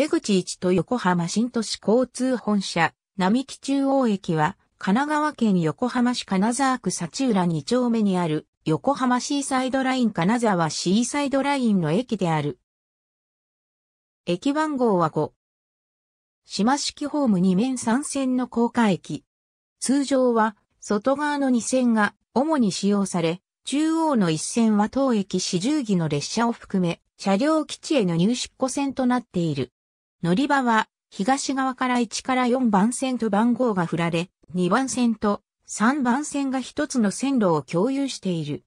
出口1と横浜新都市交通本社、並木中央駅は、神奈川県横浜市金沢区幸浦2丁目にある、横浜シーサイドライン金沢シーサイドラインの駅である。駅番号は5。島式ホーム2面3線の高架駅。通常は、外側の2線が主に使用され、中央の1線は当駅始終着の列車を含め、車両基地への入出庫線となっている。乗り場は、東側から1から4番線と番号が振られ、2番線と3番線が1つの線路を共有している。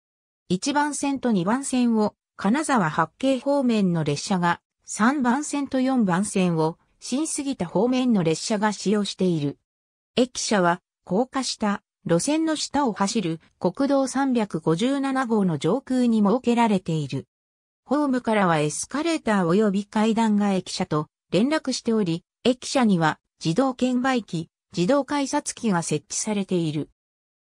1番線と2番線を金沢八景方面の列車が、3番線と4番線を新杉田方面の列車が使用している。駅舎は高架下、路線の下を走る国道357号の上空に設けられている。ホームからはエスカレーター及び階段が駅舎と連絡しており、駅舎には自動券売機、自動改札機が設置されている。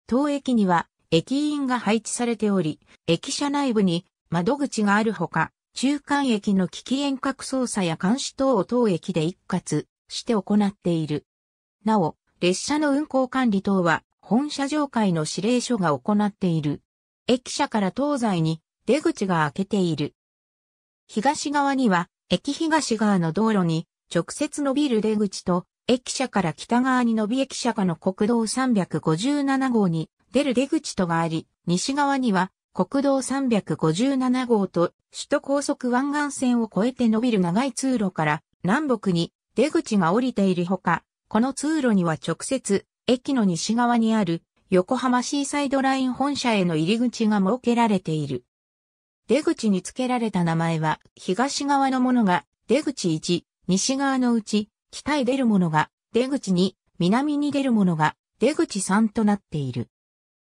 当駅には駅員が配置されており、駅舎内部に窓口があるほか、中間駅の機器遠隔操作や監視等を当駅で一括して行っている。なお、列車の運行管理等は本社上階の指令所が行っている。駅舎から東西に出口が開けている。東側には駅東側の道路に直接伸びる出口と、駅舎から北側に伸び駅舎下の国道357号に出る出口とがあり、西側には国道357号と首都高速湾岸線を越えて伸びる長い通路から南北に出口が降りているほか、この通路には直接駅の西側にある横浜シーサイドライン本社への入り口が設けられている。出口に付けられた名前は東側のものが出口1、西側のうち、北へ出るものが出口2、南に出るものが出口3となっている。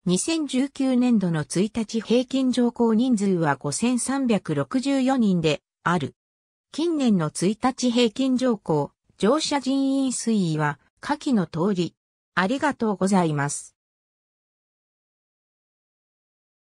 2019年度の1日平均乗降人数は5364人である。近年の1日平均乗降、乗車人員推移は下記の通り。ありがとうございます。